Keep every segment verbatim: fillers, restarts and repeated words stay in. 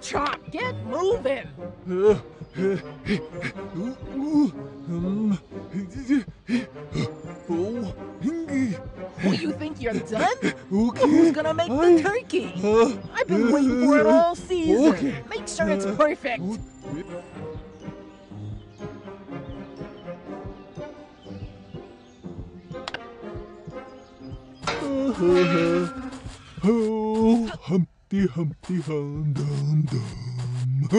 Chop, get moving! Uh, uh, ooh, ooh, um, oh. Well, you think you're done? Okay. Well, who's gonna make I, the turkey? Uh, I've been waiting for it all season. Okay. Make sure it's perfect. Oh, Humpty, Humpty, hum, dum, dum. uh,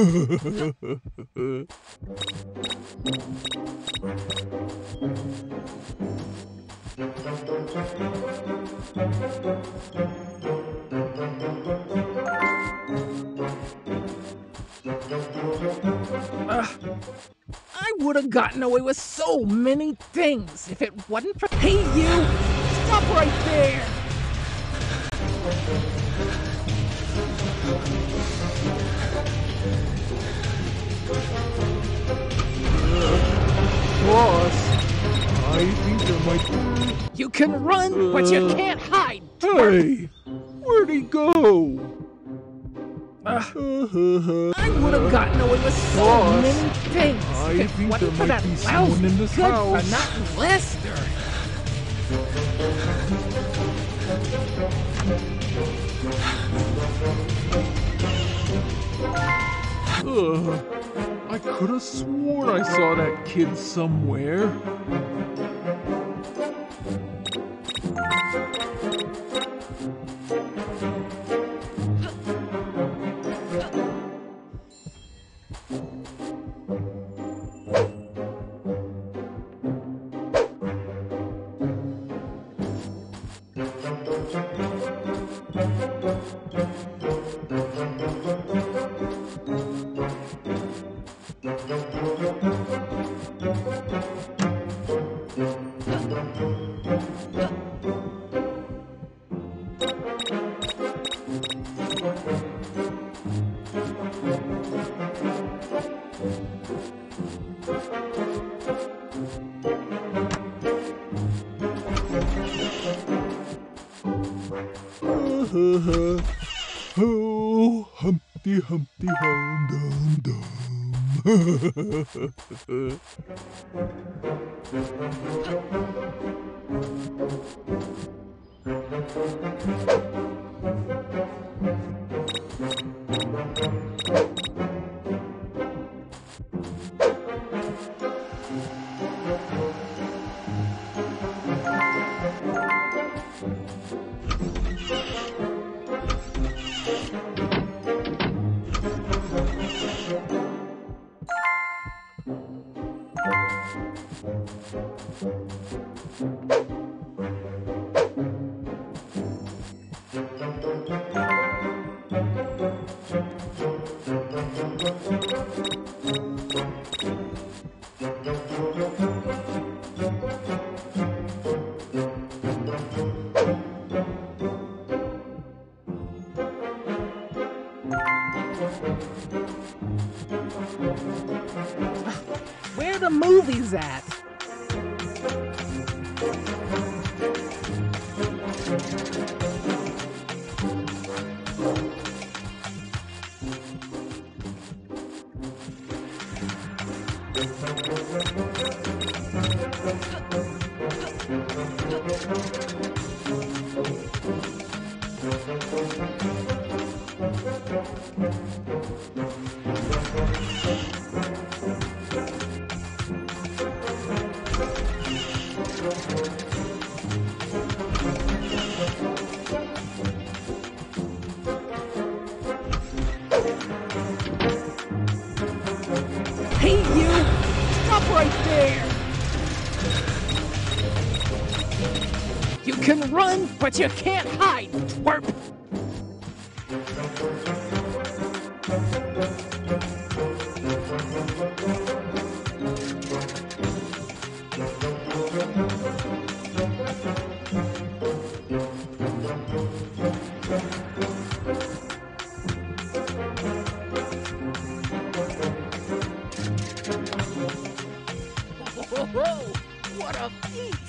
I would have gotten away with so many things if it wasn't for... Hey, you! Stop right there! Boss, I think there might be... You can run, uh, but you can't hide! Hey! Where'd he go? Uh, I would have gotten away with so boss, many things! I if think there for might be someone in this house! But not Lester! Ugh, I could have sworn I saw that kid somewhere. Oh, Humpty, Humpty, hum, dum, dum. Movies at. Hey, you! Stop right there! You can run, but you can't hide, twerp! Whoa, what a beast!